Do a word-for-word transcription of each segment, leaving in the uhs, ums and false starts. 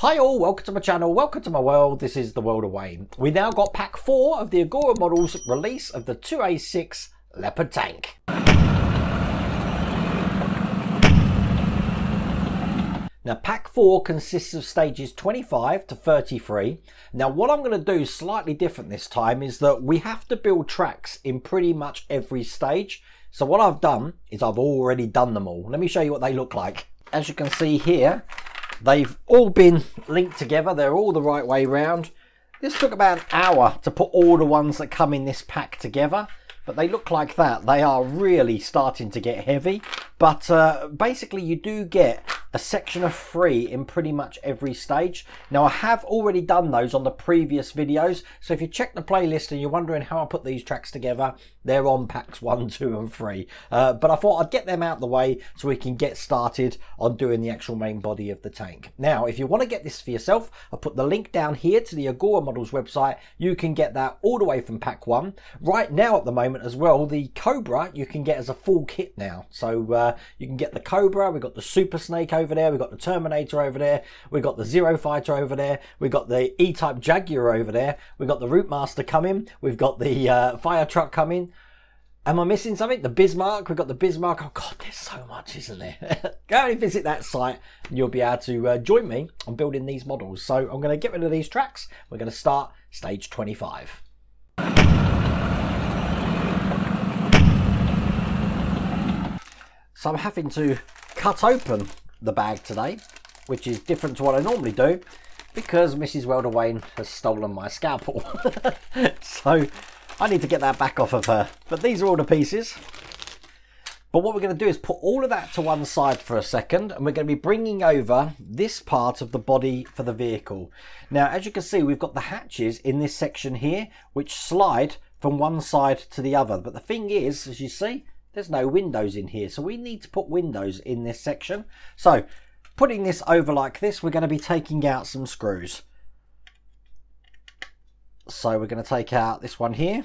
Hi all, welcome to my channel, welcome to my world, this is the World of Wayne. We now got pack four of the Agora models release of the two A six leopard tank. Now pack four consists of stages twenty-five to thirty-three. Now what I'm going to do slightly different this time is that we have to build tracks in pretty much every stage. So what I've done is I've already done them all. Let me show you what they look like. As you can see here, they've all been linked together. They're all the right way round. This took about an hour to put all the ones that come in this pack together, but they look like that. They are really starting to get heavy, but uh, basically you do get a section of three in pretty much every stage. Now I have already done those on the previous videos, so if you check the playlist and you're wondering how I put these tracks together, they're on packs one, two and three. Uh, but I thought I'd get them out of the way so we can get started on doing the actual main body of the tank. Now if you want to get this for yourself, I'll put the link down here to the Agora Models website. You can get that all the way from pack one. Right now at the moment as well, the Cobra you can get as a full kit now. So uh, you can get the Cobra, we've got the Super Snake over there, we've got the Terminator over there, we've got the Zero Fighter over there, we've got the E-type Jaguar over there, we've got the Rootmaster coming, we've got the uh, fire truck coming. Am I missing something? The Bismarck, we've got the Bismarck. Oh god, there's so much, isn't there? Go and visit that site and you'll be able to uh, join me on building these models. So I'm going to get rid of these tracks, we're going to start stage twenty-five. So I'm having to cut open the bag today, which is different to what I normally do because Missus Welder-Wayne has stolen my scalpel. So I need to get that back off of her. But these are all the pieces. But what we're going to do is put all of that to one side for a second, and we're going to be bringing over this part of the body for the vehicle. Now, as you can see, we've got the hatches in this section here, which slide from one side to the other. But the thing is, as you see, there's no windows in here, so we need to put windows in this section. So putting this over like this, we're going to be taking out some screws. So we're going to take out this one here,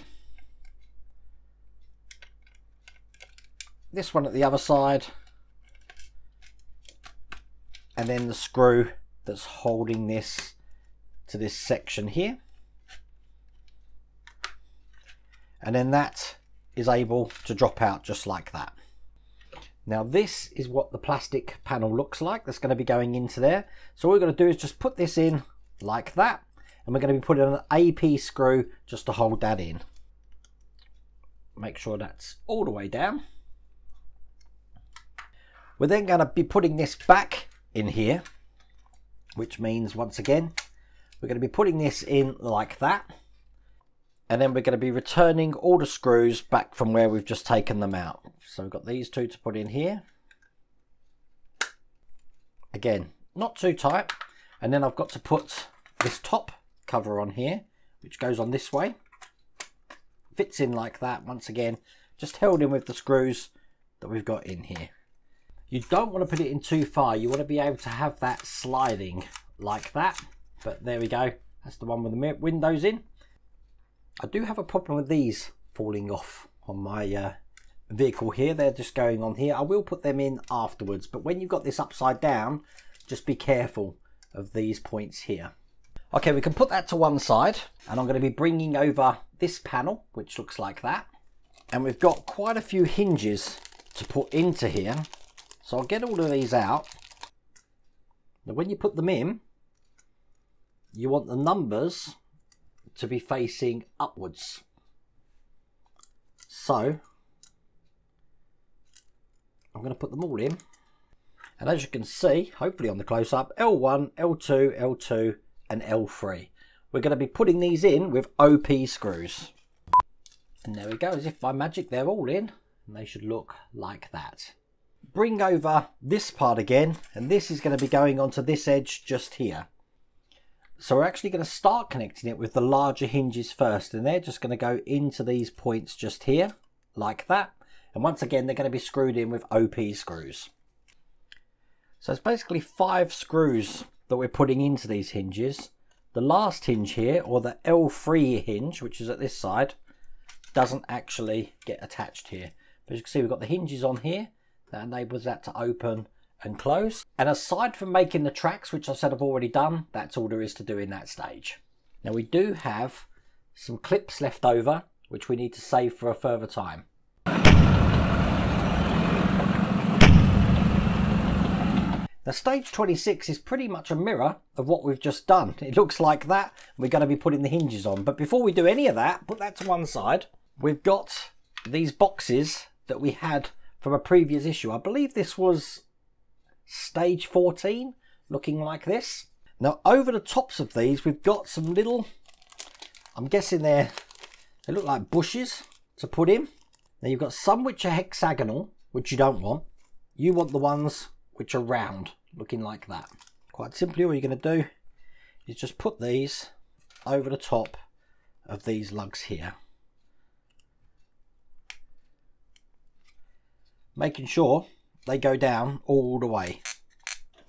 this one at the other side, and then the screw that's holding this to this section here, and then that is able to drop out just like that. Now this is what the plastic panel looks like that's going to be going into there. So what we're going to do is just put this in like that, and we're going to be putting an A P screw just to hold that in. Make sure that's all the way down. We're then going to be putting this back in here, which means once again we're going to be putting this in like that, and then we're going to be returning all the screws back from where we've just taken them out. So we've got these two to put in here. Again, not too tight. And then I've got to put this top cover on here, which goes on this way. Fits in like that once again, just held in with the screws that we've got in here. You don't want to put it in too far. You want to be able to have that sliding like that. But there we go. That's the one with the windows in. I do have a problem with these falling off on my uh, vehicle here. They're just going on here. I will put them in afterwards, but when you've got this upside down, just be careful of these points here. Okay, we can put that to one side, and I'm going to be bringing over this panel, which looks like that. And we've got quite a few hinges to put into here. So I'll get all of these out. Now, when you put them in, you want the numbers to be facing upwards. So I'm going to put them all in, and as you can see, hopefully on the close-up, L one, L two, L two and L three. We're going to be putting these in with O P screws, and there we go. As if by magic, they're all in, and they should look like that. Bring over this part again, and this is going to be going onto this edge just here. So we're actually going to start connecting it with the larger hinges first, and they're just going to go into these points just here like that, and once again they're going to be screwed in with O P screws. So it's basically five screws that we're putting into these hinges. The last hinge here, or the L three hinge, which is at this side, doesn't actually get attached here, but as you can see, we've got the hinges on here that enables that to open and close. And aside from making the tracks, which I said I've already done, that's all there is to do in that stage. Now we do have some clips left over, which we need to save for a further time. Now stage twenty-six is pretty much a mirror of what we've just done. It looks like that. We're going to be putting the hinges on. But before we do any of that, put that to one side. We've got these boxes that we had from a previous issue. I believe this was stage fourteen, looking like this. Now over the tops of these, we've got some little, I'm guessing they're, they look like bushes to put in. Now you've got some which are hexagonal, which you don't want. You want the ones which are round, looking like that. Quite simply, all you're going to do is just put these over the top of these lugs here, making sure they go down all the way.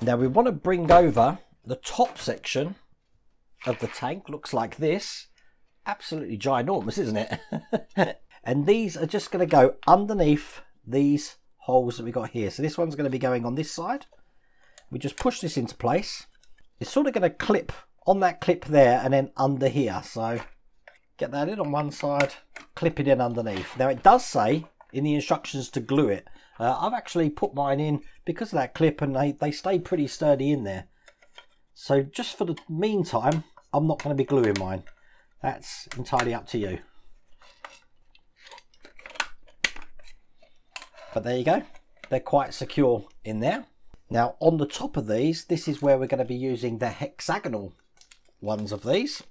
Now we want to bring over the top section of the tank, looks like this. Absolutely ginormous, isn't it? And these are just going to go underneath these holes that we got here. So this one's going to be going on this side. We just push this into place. It's sort of going to clip on that clip there and then under here. So get that in on one side, clip it in underneath. Now it does say in the instructions to glue it. Uh, I've actually put mine in because of that clip and they, they stay pretty sturdy in there. So just for the meantime, I'm not going to be gluing mine. That's entirely up to you. But there you go, they're quite secure in there. Now on the top of these, this is where we're going to be using the hexagonal ones of these,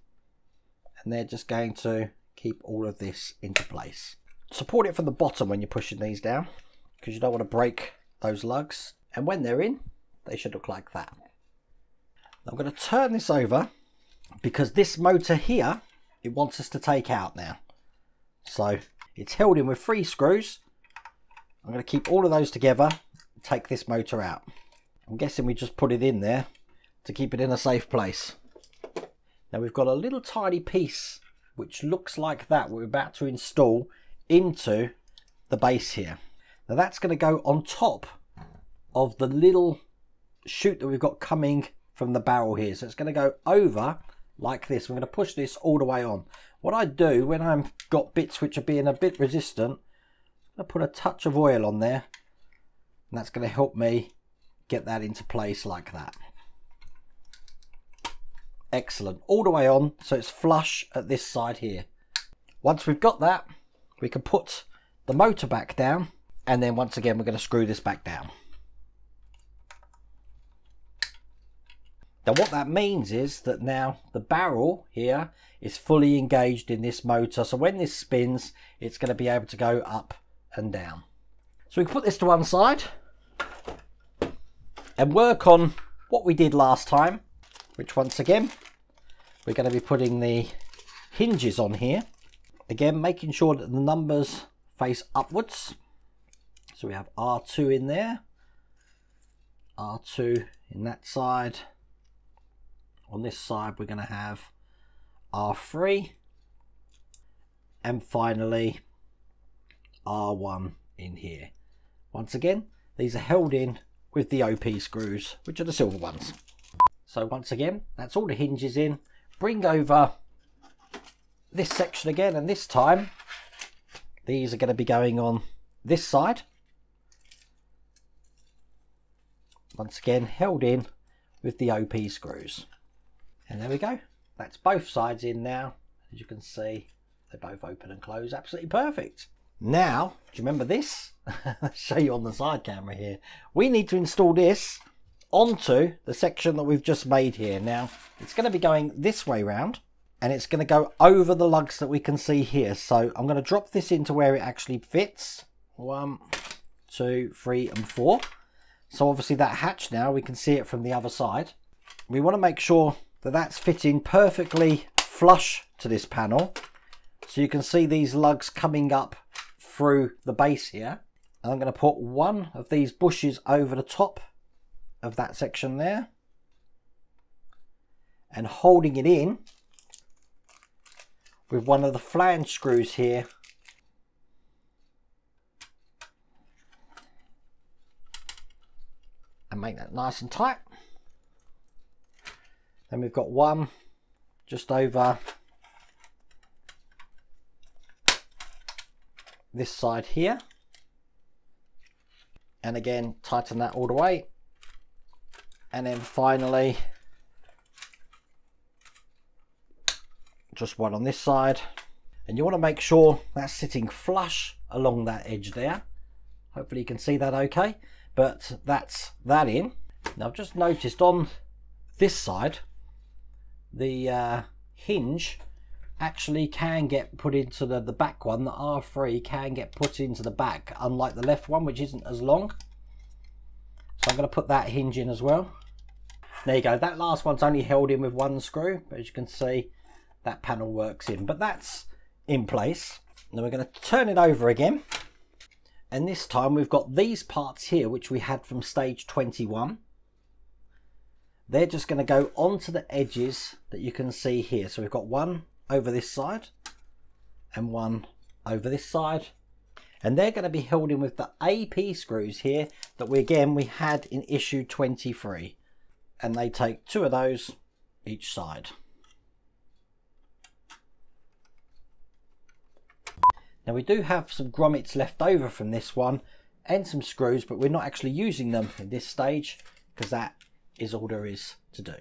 and they're just going to keep all of this into place. Support it from the bottom when you're pushing these down, because you don't want to break those lugs, and when they're in, they should look like that. I'm going to turn this over because this motor here, it wants us to take out now. So it's held in with three screws. I'm going to keep all of those together and take this motor out. I'm guessing we just put it in there to keep it in a safe place. Now we've got a little tiny piece which looks like that we're about to install into the base here. Now that's going to go on top of the little chute that we've got coming from the barrel here. So it's going to go over like this. We're going to push this all the way on. What I do when I've got bits which are being a bit resistant, I put a touch of oil on there, and that's going to help me get that into place like that. Excellent, all the way on, so it's flush at this side here. Once we've got that, we can put the motor back down, and then once again we're going to screw this back down. Now what that means is that now the barrel here is fully engaged in this motor, so when this spins it's going to be able to go up and down. So we can put this to one side and work on what we did last time, which once again we're going to be putting the hinges on here, again making sure that the numbers face upwards. So we have R two in there, R two in that side. On this side we're going to have R three, and finally R one in here. Once again, these are held in with the O P screws, which are the silver ones. So once again, that's all the hinges in. Bring over this section again, and this time these are going to be going on this side. Once again, held in with the O P screws. And there we go. That's both sides in now. As you can see, they both open and close. Absolutely perfect. Now, do you remember this? I'll show you on the side camera here. We need to install this onto the section that we've just made here. Now, it's going to be going this way round, and it's going to go over the lugs that we can see here. So I'm going to drop this into where it actually fits. One, two, three, and four. So obviously that hatch now, we can see it from the other side. We want to make sure that that's fitting perfectly flush to this panel. So you can see these lugs coming up through the base here. And I'm going to put one of these bushes over the top of that section there. And holding it in with one of the flange screws here. make that nice and tight. Then we've got one just over this side here, and again tighten that all the way, and then finally just one on this side. And you want to make sure that's sitting flush along that edge there. Hopefully you can see that okay, but that's that in. Now I've just noticed on this side the uh, hinge actually can get put into the, the back one, the R three can get put into the back, unlike the left one which isn't as long. So I'm going to put that hinge in as well. There you go, that last one's only held in with one screw, but as you can see that panel works in, but that's in place. Now we're going to turn it over again, and this time we've got these parts here which we had from stage twenty-one. They're just going to go onto the edges that you can see here. So we've got one over this side and one over this side, and they're going to be held in with the A P screws here that we again we had in issue twenty-three, and they take two of those each side. Now we do have some grommets left over from this one and some screws, but we're not actually using them in this stage because that is all there is to do.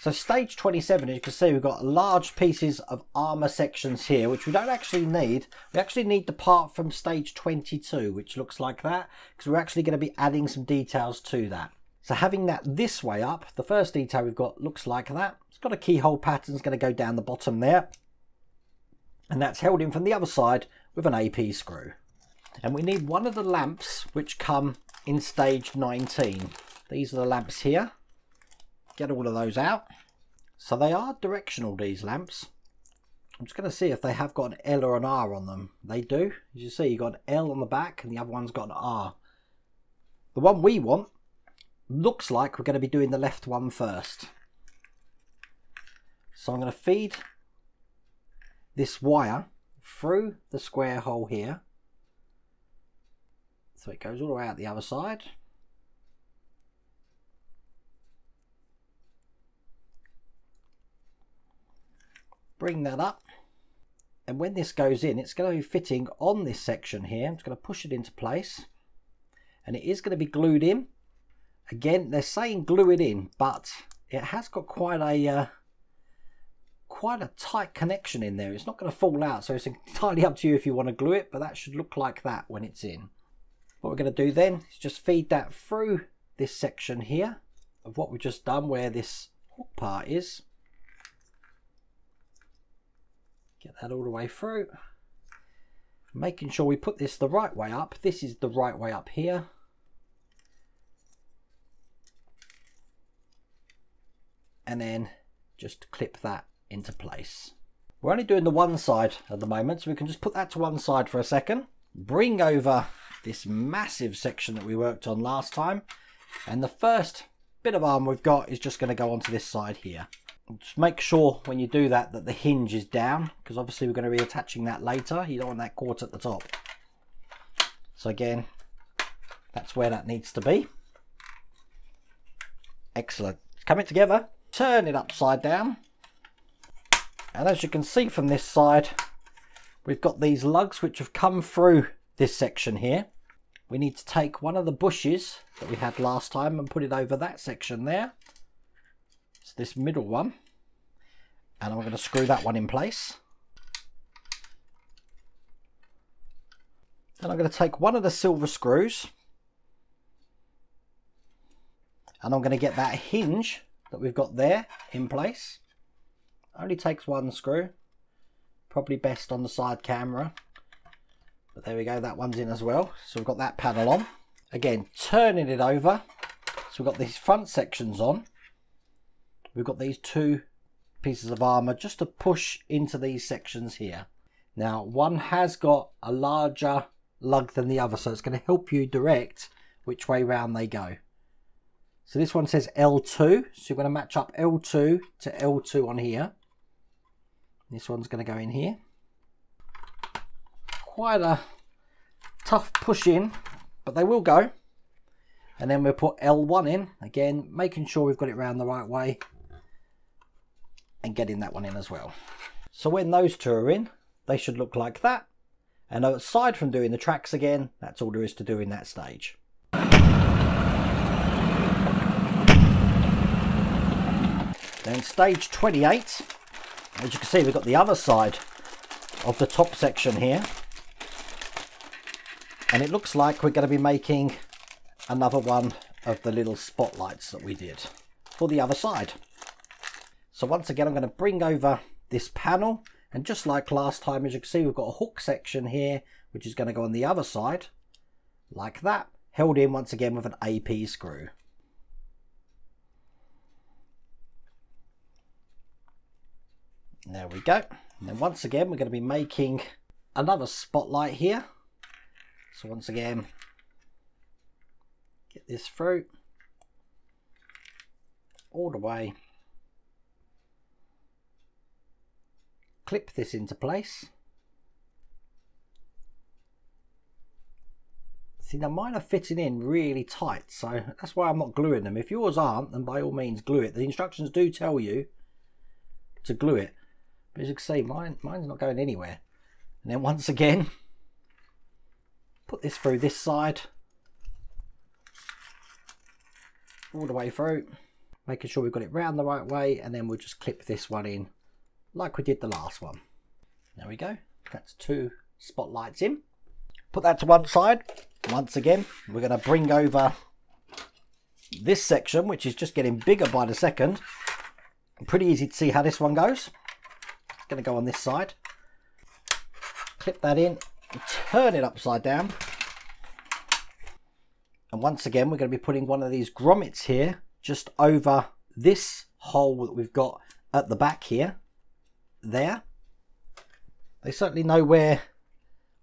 So stage twenty-seven, as you can see, we've got large pieces of armour sections here, which we don't actually need. We actually need the part from stage twenty-two, which looks like that, because we're actually going to be adding some details to that. So having that this way up, the first detail we've got looks like that. It's got a keyhole pattern, it's going to go down the bottom there. And that's held in from the other side with an A P screw. And we need one of the lamps which come in stage nineteen. These are the lamps here. Get all of those out. So they are directional, these lamps. I'm just going to see if they have got an L or an R on them. They do. As you see, you've got an L on the back and the other one's got an R. The one we want looks like we're going to be doing the left one first. So I'm going to feed this wire through the square hole here. So it goes all the way out the other side. Bring that up, and when this goes in, it's going to be fitting on this section here. I'm just going to push it into place, and it is going to be glued in. Again, they're saying glue it in, but it has got quite a uh, quite a tight connection in there. It's not going to fall out, so it's entirely up to you if you want to glue it, but that should look like that when it's in. What we're going to do then is just feed that through this section here of what we've just done where this hook part is. Get that all the way through. Making sure we put this the right way up. This is the right way up here. And then just clip that into place. We're only doing the one side at the moment, so we can just put that to one side for a second. Bring over this massive section that we worked on last time, and the first bit of arm we've got is just going to go onto this side here. Just make sure when you do that that the hinge is down, because obviously we're going to be attaching that later. You don't want that caught at the top. So again, that's where that needs to be. Excellent. It's coming together. Turn it upside down, and as you can see from this side we've got these lugs which have come through this section here. We need to take one of the bushes that we had last time and put it over that section there. It's this middle one, and I'm going to screw that one in place. Then I'm going to take one of the silver screws, and I'm going to get that hinge that we've got there in place. Only takes one screw, probably best on the side camera, but there we go, that one's in as well. So we've got that panel on. Again, turning it over, so we've got these front sections on. We've got these two pieces of armor just to push into these sections here. Now one has got a larger lug than the other, so it's going to help you direct which way round they go. So this one says L two, so you're going to match up L two to L two on here. This one's going to go in here. quite a tough push in, but they will go. And then we'll put L one in, again, making sure we've got it round the right way and getting that one in as well. So when those two are in, they should look like that. And aside from doing the tracks again, that's all there is to do in that stage. Then stage twenty-eight, as you can see, we've got the other side of the top section here. And it looks like we're going to be making another one of the little spotlights that we did for the other side. So once again, I'm going to bring over this panel. And just like last time, as you can see, we've got a hook section here, which is going to go on the other side, like that, held in once again with an A P screw. There we go. And then once again, we're going to be making another spotlight here. So once again, get this through all the way. Clip this into place. See, now mine are fitting in really tight, so that's why I'm not gluing them. If yours aren't, then by all means glue it. The instructions do tell you to glue it, but as you can see, mine, mine's not going anywhere. And then once again, put this through this side, all the way through, making sure we've got it round the right way, and then we'll just clip this one in like we did the last one. There we go, that's two spotlights in. Put that to one side. Once again, we're going to bring over this section, which is just getting bigger by the second. Pretty easy to see how this one goes. It's going to go on this side. Clip that in, turn it upside down. And once again, we're going to be putting one of these grommets here just over this hole that we've got at the back here. There, they certainly know where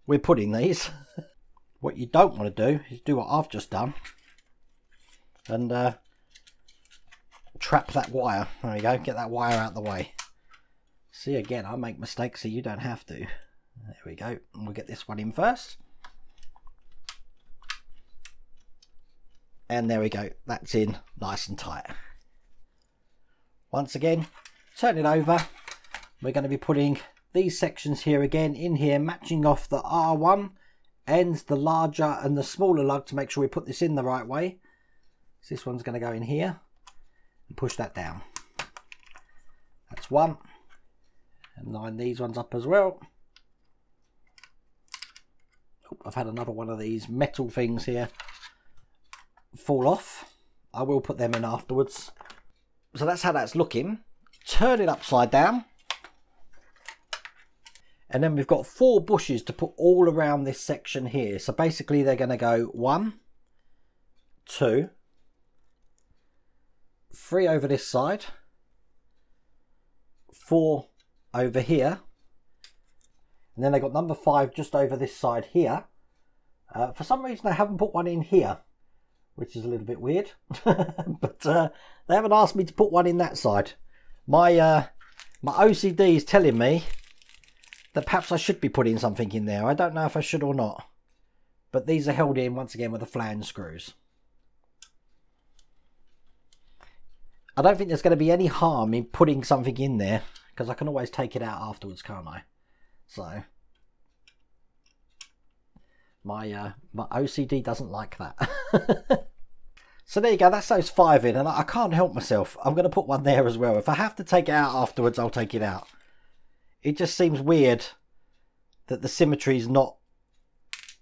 we're putting these. What you don't want to do is do what I've just done and uh, trap that wire. There we go, get that wire out the way. See, again, I make mistakes so you don't have to. There we go, and we'll get this one in first. And there we go, that's in nice and tight. Once again, turn it over. We're going to be putting these sections here again in here, matching off the R one ends, the larger and the smaller lug, to make sure we put this in the right way. So this one's going to go in here and push that down. That's one. And line these ones up as well. Oh, I've had another one of these metal things here fall off. I will put them in afterwards. So that's how that's looking. Turn it upside down. And then we've got four bushes to put all around this section here. So basically they're going to go one, two, three over this side, four over here. And then they've got number five just over this side here. Uh, for some reason they haven't put one in here, which is a little bit weird. But uh, they haven't asked me to put one in that side. My, uh, my O C D is telling me that perhaps I should be putting something in there. I don't know if I should or not. But these are held in once again with the flange screws. I don't think there's going to be any harm in putting something in there, because I can always take it out afterwards, can't I? So my, uh, my O C D doesn't like that. So there you go, that's those five in. And I can't help myself, I'm going to put one there as well. If I have to take it out afterwards, I'll take it out. It just seems weird that the symmetry is not,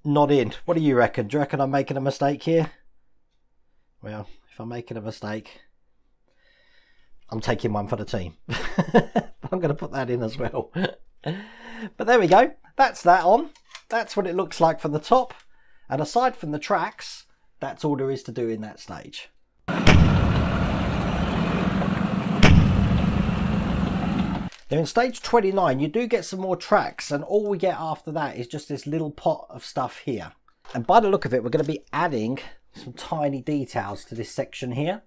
not in. What do you reckon? Do you reckon I'm making a mistake here? Well, if I'm making a mistake, I'm taking one for the team. I'm going to put that in as well. But there we go. That's that on. That's what it looks like from the top. And aside from the tracks, that's all there is to do in that stage. Now in stage twenty-nine, you do get some more tracks, and all we get after that is just this little pot of stuff here. And by the look of it, we're going to be adding some tiny details to this section here.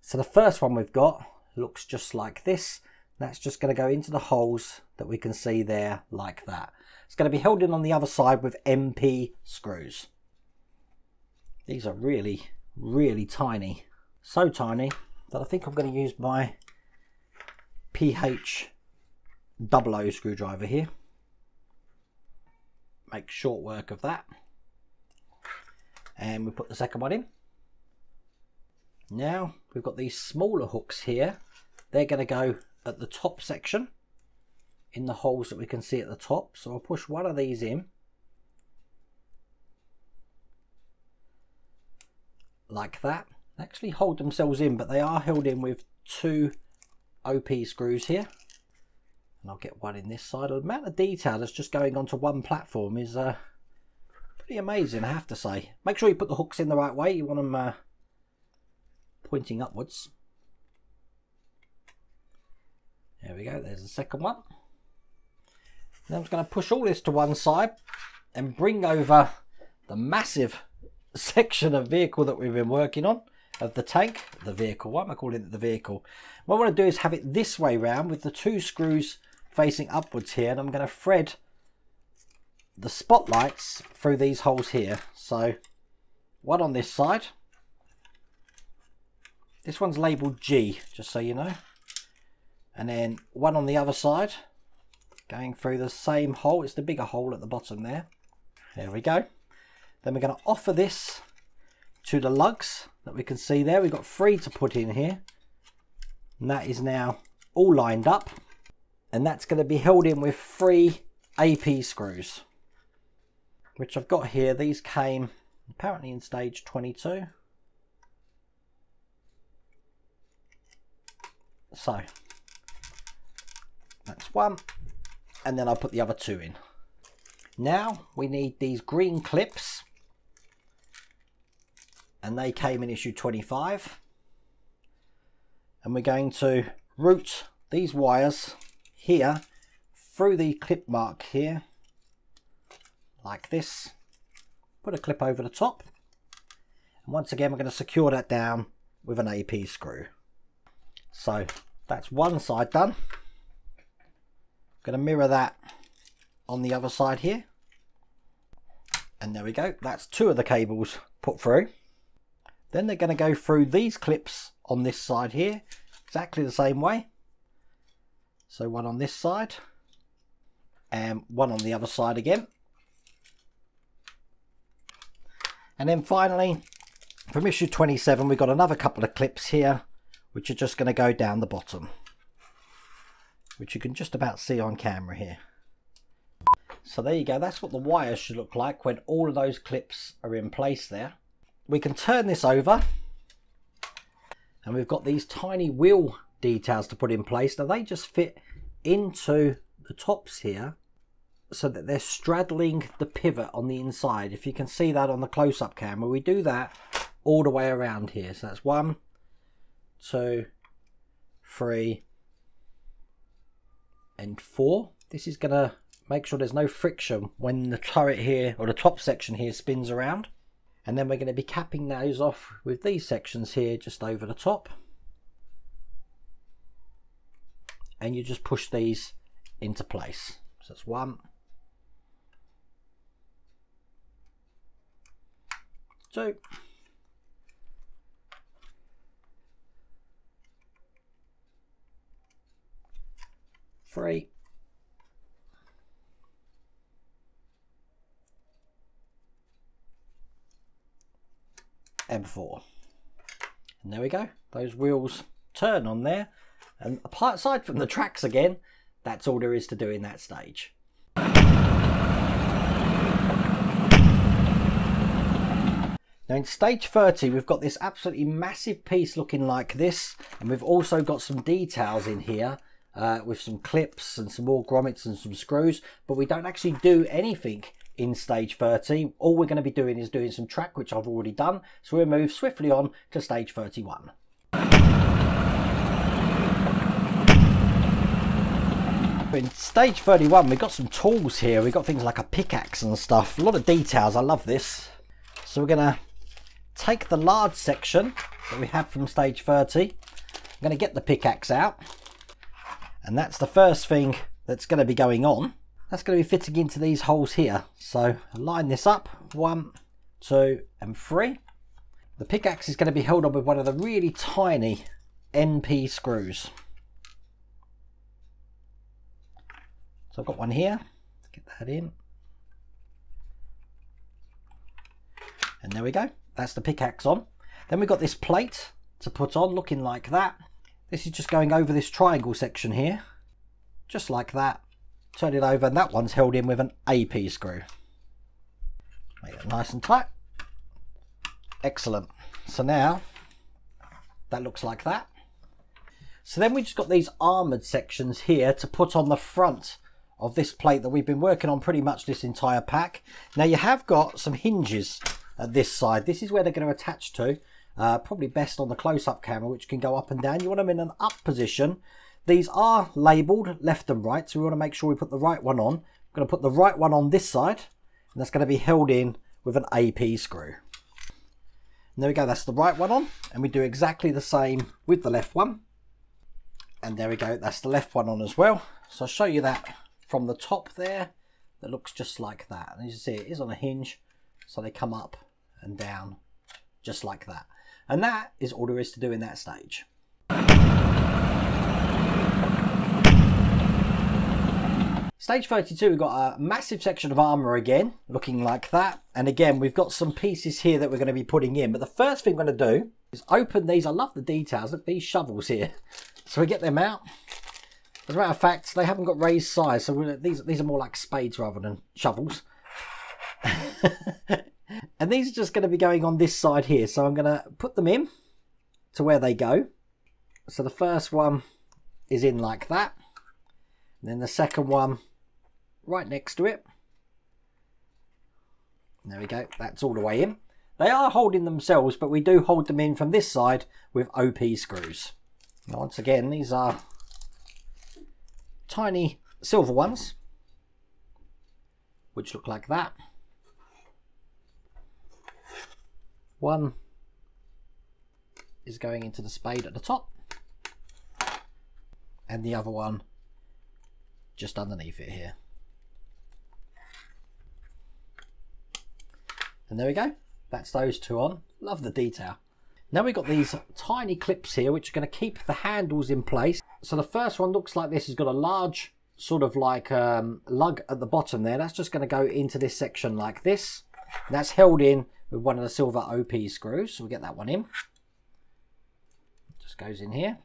So the first one we've got looks just like this. That's just going to go into the holes that we can see there like that. It's going to be held in on the other side with M P screws. These are really, really tiny. So tiny that I think I'm going to use my P H double O screwdriver here. Make short work of that. And we put the second one in. Now we've got these smaller hooks here. They're going to go at the top section in the holes that we can see at the top. So I'll push one of these in like that. They actually hold themselves in, but they are held in with two O P screws here. And I'll get one in this side. The amount of detail that's just going onto one platform is uh, pretty amazing, I have to say. Make sure you put the hooks in the right way. You want them uh, pointing upwards. There we go, there's the second one. Now I'm just going to push all this to one side and bring over the massive section of vehicle that we've been working on, of the tank, the vehicle. Why am I calling it the vehicle? What I want to do is have it this way round with the two screws facing upwards here, and I'm going to thread the spotlights through these holes here. So one on this side. This one's labelled G, just so you know. And then one on the other side, going through the same hole. It's the bigger hole at the bottom there. There we go. Then we're going to offer this to the lugs that we can see there. We've got three to put in here. And that is now all lined up. And that's going to be held in with three A P screws, which I've got here. These came apparently in stage twenty-two. So that's one, and then I'll put the other two in. Now we need these green clips, and they came in issue twenty-five, and we're going to route these wires here through the clip mark here like this. Put a clip over the top, and once again we're going to secure that down with an A P screw. So that's one side done. Going to mirror that on the other side here, and there we go, that's two of the cables put through. Then they're going to go through these clips on this side here exactly the same way. So one on this side and one on the other side again. And then finally from issue twenty-seven we've got another couple of clips here which are just going to go down the bottom, which you can just about see on camera here. So there you go, that's what the wires should look like when all of those clips are in place there. We can turn this over and we've got these tiny wheel details to put in place. Now they just fit into the tops here so that they're straddling the pivot on the inside. If you can see that on the close-up camera, we do that all the way around here. So that's one, two, three, and four. This is going to make sure there's no friction when the turret here or the top section here spins around. And then we're going to be capping those off with these sections here just over the top, and you just push these into place. So that's one, two, three, and four. And there we go, those wheels turn on there, and apart aside from the tracks again, that's all there is to do in that stage. Now in stage thirty we've got this absolutely massive piece looking like this, and we've also got some details in here Uh, with some clips and some more grommets and some screws, but we don't actually do anything in stage thirty. All we're going to be doing is doing some track, which I've already done, so we'll move swiftly on to stage thirty-one. In stage thirty-one we've got some tools here. We've got things like a pickaxe and stuff, a lot of details. I love this. So we're gonna take the large section that we have from stage thirty. I'm gonna get the pickaxe out, And that's the first thing that's going to be going on. That's going to be fitting into these holes here. So line this up, one, two and three. The pickaxe is going to be held on with one of the really tiny N P screws. So I've got one here, get that in. And there we go, that's the pickaxe on. Then we've got this plate to put on, looking like that. This is just going over this triangle section here, just like that. Turn it over, and that one's held in with an A P screw. Make that nice and tight. Excellent. So now that looks like that. So then we just got these armoured sections here to put on the front of this plate that we've been working on pretty much this entire pack. Now you have got some hinges at this side. This is where they're going to attach to. Uh, probably best on the close-up camera, which can go up and down. You want them in an up position. These are labelled left and right, so we want to make sure we put the right one on. I'm going to put the right one on this side, and that's going to be held in with an A P screw. And there we go, that's the right one on, and we do exactly the same with the left one. And there we go, that's the left one on as well. So I'll show you that from the top there. That looks just like that. And as you see, it is on a hinge, so they come up and down just like that. And that is all there is to do in that stage. Stage thirty-two, we've got a massive section of armour again, looking like that. And again, we've got some pieces here that we're going to be putting in. But the first thing we're going to do is open these. I love the details. Look, these shovels here. So we get them out. As a matter of fact, they haven't got raised sides, so we're, these, these are more like spades rather than shovels. And these are just going to be going on this side here. So I'm going to put them in to where they go. So the first one is in like that. And then the second one right next to it. There we go, that's all the way in. They are holding themselves, but we do hold them in from this side with O P screws. Now once again, these are tiny silver ones, which look like that. One is going into the spade at the top, and the other one just underneath it here. And there we go, that's those two on. Love the detail. Now we've got these tiny clips here which are going to keep the handles in place. So the first one looks like this, has got a large sort of like um, lug at the bottom there. That's just going to go into this section like this. And that's held in with one of the silver O P screws. So we get that one in. Just goes in here.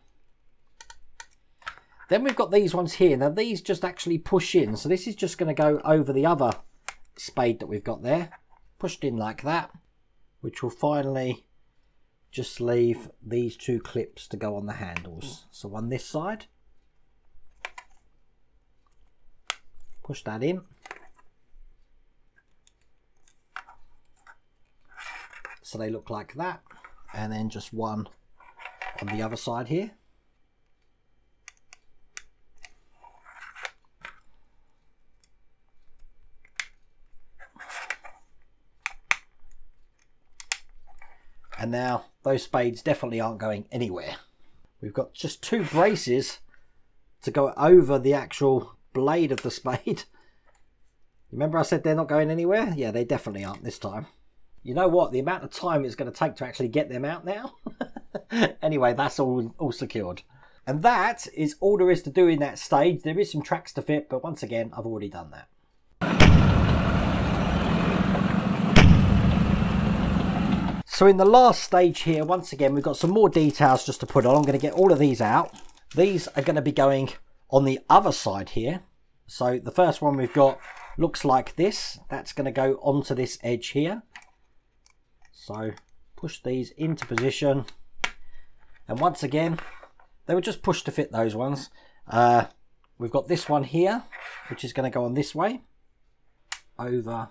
Then we've got these ones here. Now these just actually push in. So this is just going to go over the other spade that we've got there. Pushed in like that, which will finally just leave these two clips to go on the handles. So on this side, push that in. So they look like that, and then just one on the other side here. And now those spades definitely aren't going anywhere. We've got just two braces to go over the actual blade of the spade. Remember I said they're not going anywhere? Yeah, they definitely aren't this time. You know what? The amount of time it's going to take to actually get them out now. Anyway, that's all, all secured. And that is all there is to do in that stage. There is some tracks to fit, but once again, I've already done that. So in the last stage here, once again, we've got some more details just to put on. I'm going to get all of these out. These are going to be going on the other side here. So the first one we've got looks like this. That's going to go onto this edge here. So push these into position. And once again, they were just pushed to fit those ones. Uh, we've got this one here, which is going to go on this way. Over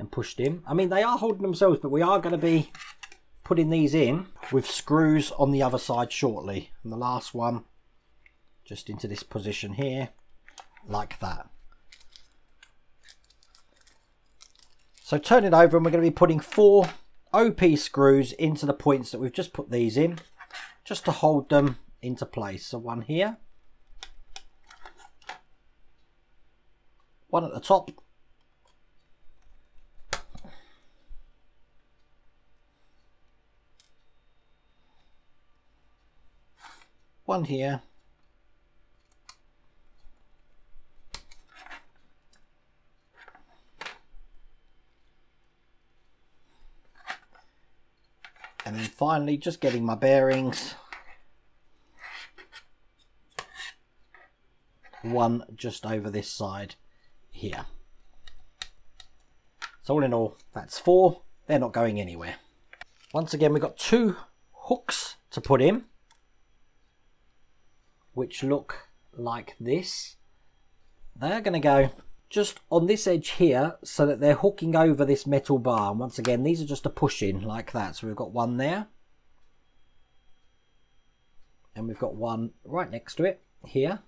and pushed in. I mean, they are holding themselves, but we are going to be putting these in with screws on the other side shortly. And the last one just into this position here like that. So turn it over, and we're going to be putting four O P screws into the points that we've just put these in, just to hold them into place. So one here, one at the top. One here. And then finally, just getting my bearings. One just over this side here. So all in all, that's four. They're not going anywhere. Once again, we've got two hooks to put in, which look like this. They're going to go just on this edge here so that they're hooking over this metal bar. And once again, these are just a push in like that. So we've got one there. And we've got one right next to it here.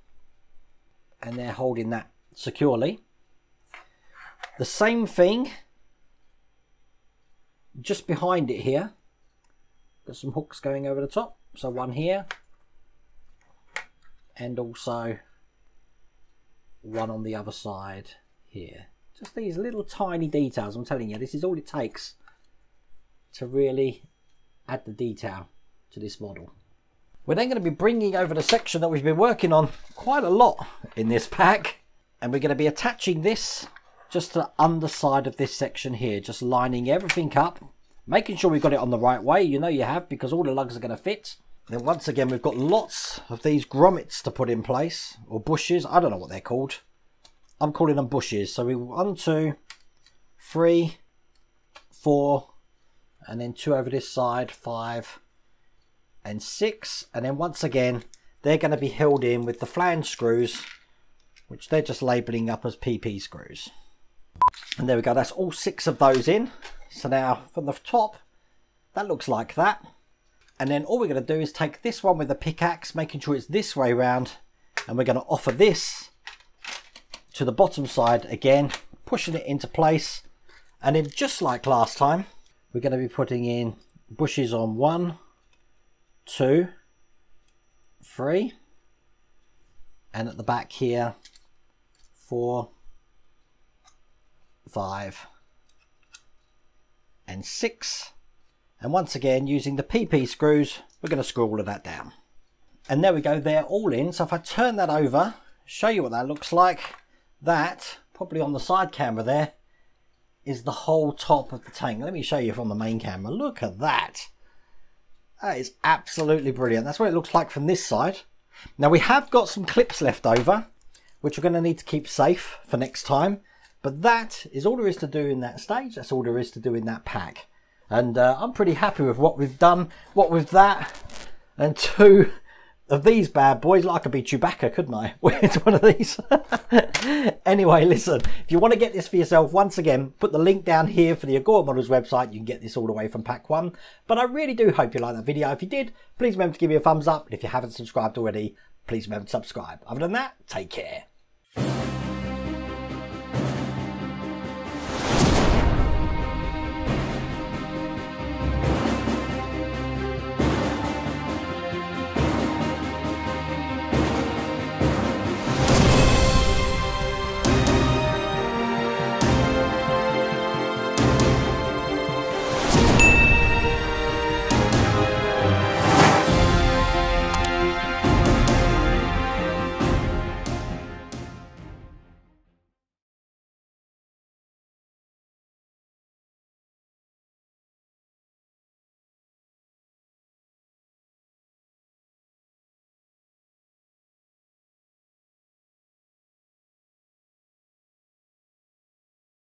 And they're holding that securely. The same thing just behind it here. Got some hooks going over the top. So one here. And also one on the other side here. Just these little tiny details. I'm telling you, this is all it takes to really add the detail to this model. We're then going to be bringing over the section that we've been working on quite a lot in this pack. And we're going to be attaching this just to the underside of this section here. Just lining everything up. Making sure we've got it on the right way. You know you have, because all the lugs are going to fit. Then once again, we've got lots of these grommets to put in place, or bushes. I don't know what they're called. I'm calling them bushes. So we one, two, three, four, and then two over this side, five, and six. And then once again, they're going to be held in with the flange screws, which they're just labeling up as P P screws. And there we go. That's all six of those in. So now from the top, that looks like that. And then all we're going to do is take this one with the pickaxe, making sure it's this way round, and we're going to offer this to the bottom side again, pushing it into place. And then just like last time, we're going to be putting in bushes on one, two, three, and at the back here, four, five, and six. And once again, using the P P screws, we're going to screw all of that down. And there we go, they're all in. So if I turn that over, show you what that looks like. That, probably on the side camera there, is the whole top of the tank. Let me show you from the main camera. Look at that. That is absolutely brilliant. That's what it looks like from this side. Now we have got some clips left over, which we're going to need to keep safe for next time. But that is all there is to do in that stage. That's all there is to do in that pack. And uh, I'm pretty happy with what we've done, what with that, and two of these bad boys. Like I could be Chewbacca, couldn't I, with one of these? Anyway, listen, if you want to get this for yourself, once again, put the link down here for the Agora Models website. You can get this all the way from pack one. But I really do hope you liked that video. If you did, please remember to give me a thumbs up. And if you haven't subscribed already, please remember to subscribe. Other than that, take care.